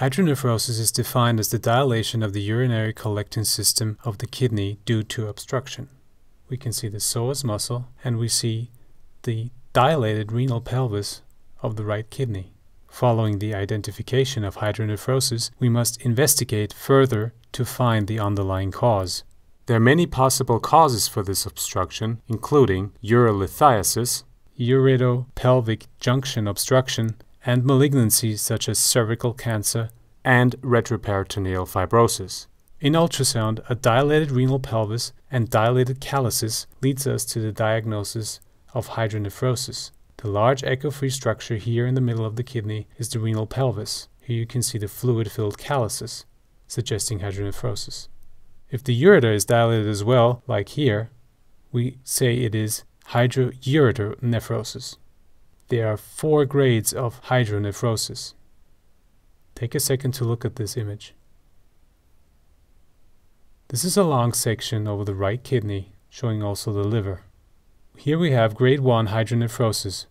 Hydronephrosis is defined as the dilation of the urinary collecting system of the kidney due to obstruction. We can see the psoas muscle, and we see the dilated renal pelvis of the right kidney. Following the identification of hydronephrosis, we must investigate further to find the underlying cause. There are many possible causes for this obstruction, including urolithiasis, ureteropelvic junction obstruction, and malignancies such as cervical cancer and retroperitoneal fibrosis. In ultrasound, a dilated renal pelvis and dilated calyces leads us to the diagnosis of hydronephrosis. The large echo-free structure here in the middle of the kidney is the renal pelvis. Here you can see the fluid-filled calyces, suggesting hydronephrosis. If the ureter is dilated as well, like here, we say it is hydroureteronephrosisnephrosis. There are 4 grades of hydronephrosis. Take a second to look at this image. This is a long section over the right kidney, showing also the liver. Here we have grade 1 hydronephrosis.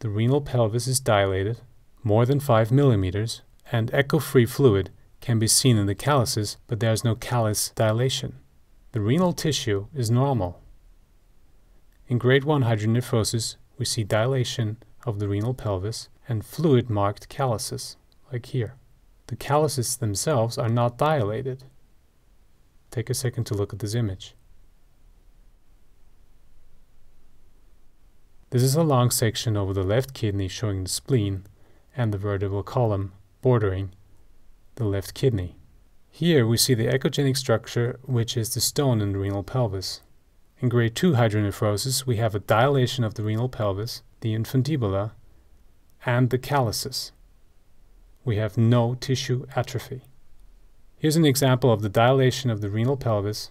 The renal pelvis is dilated, more than 5 millimeters, and echo-free fluid can be seen in the calyces, but there is no calyx dilation. The renal tissue is normal. In grade 1 hydronephrosis, we see dilation of the renal pelvis and fluid-marked calyces, like here. The calyces themselves are not dilated. Take a second to look at this image. This is a long section over the left kidney showing the spleen and the vertebral column bordering the left kidney. Here we see the echogenic structure, which is the stone in the renal pelvis. In grade 2 hydronephrosis, we have a dilation of the renal pelvis, the infundibula, and the calyces. We have no tissue atrophy. Here's an example of the dilation of the renal pelvis,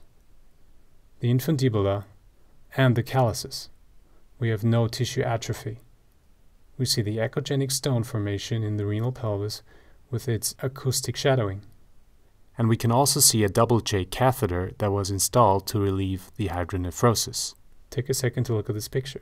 the infundibula, and the calyces. We have no tissue atrophy. We see the echogenic stone formation in the renal pelvis with its acoustic shadowing. And we can also see a double J catheter that was installed to relieve the hydronephrosis. Take a second to look at this picture.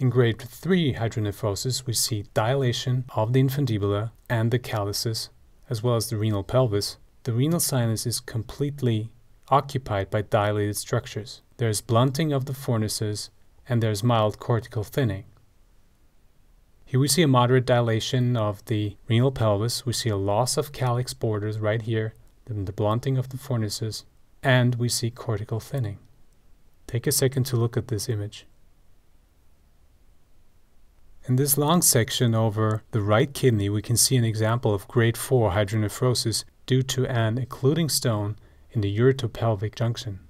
In grade 3 hydronephrosis, we see dilation of the infundibula and the calyces, as well as the renal pelvis. The renal sinus is completely occupied by dilated structures. There is blunting of the fornices, and there is mild cortical thinning. Here we see a moderate dilation of the renal pelvis. We see a loss of calyx borders right here, then the blunting of the fornices, and we see cortical thinning. Take a second to look at this image. In this long section over the right kidney, we can see an example of grade 4 hydronephrosis due to an occluding stone in the ureteropelvic junction.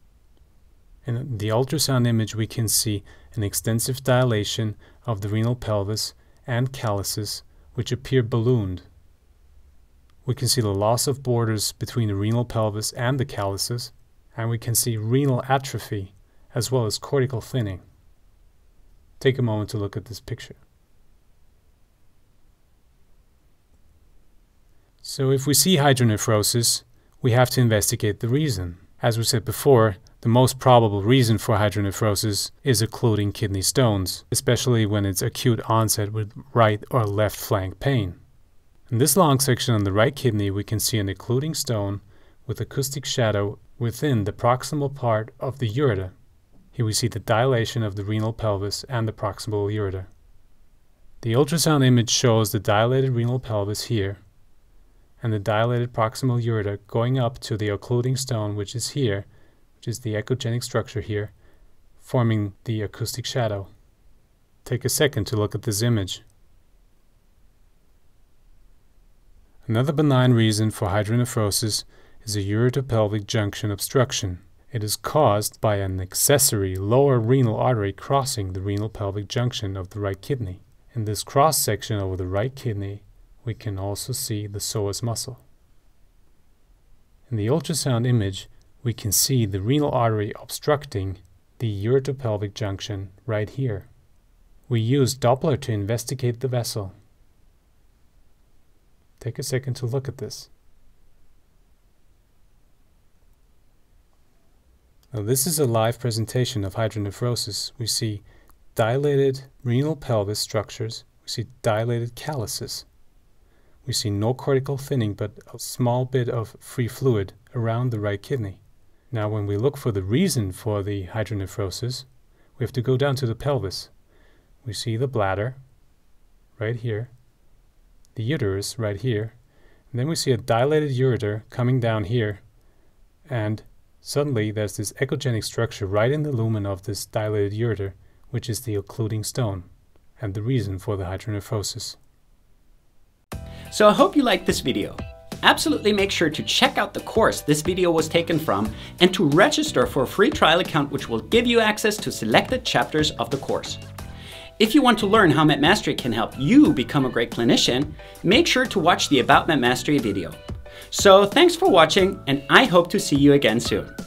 In the ultrasound image, we can see an extensive dilation of the renal pelvis and calyces, which appear ballooned. We can see the loss of borders between the renal pelvis and the calyces, and we can see renal atrophy as well as cortical thinning. Take a moment to look at this picture. So if we see hydronephrosis, we have to investigate the reason. As we said before, the most probable reason for hydronephrosis is occluding kidney stones, especially when it's acute onset with right or left flank pain. In this long section on the right kidney, we can see an occluding stone with acoustic shadow within the proximal part of the ureter. Here we see the dilation of the renal pelvis and the proximal ureter. The ultrasound image shows the dilated renal pelvis here and the dilated proximal ureter going up to the occluding stone, which is here, which is the echogenic structure here, forming the acoustic shadow. Take a second to look at this image. Another benign reason for hydronephrosis is a ureteropelvic junction obstruction. It is caused by an accessory lower renal artery crossing the renal pelvic junction of the right kidney. In this cross-section over the right kidney, we can also see the psoas muscle. In the ultrasound image, we can see the renal artery obstructing the ureteropelvic junction right here. We use Doppler to investigate the vessel. Take a second to look at this. Now, this is a live presentation of hydronephrosis. We see dilated renal pelvis structures, We see dilated calluses. We see no cortical thinning, but a small bit of free fluid around the right kidney. Now when we look for the reason for the hydronephrosis, we have to go down to the pelvis. We see the bladder right here, the uterus right here, and then we see a dilated ureter coming down here, and suddenly there's this echogenic structure right in the lumen of this dilated ureter, which is the occluding stone, and the reason for the hydronephrosis. So I hope you liked this video. Absolutely make sure to check out the course this video was taken from and to register for a free trial account which will give you access to selected chapters of the course. If you want to learn how Medmastery can help you become a great clinician, make sure to watch the About Medmastery video. So thanks for watching, and I hope to see you again soon.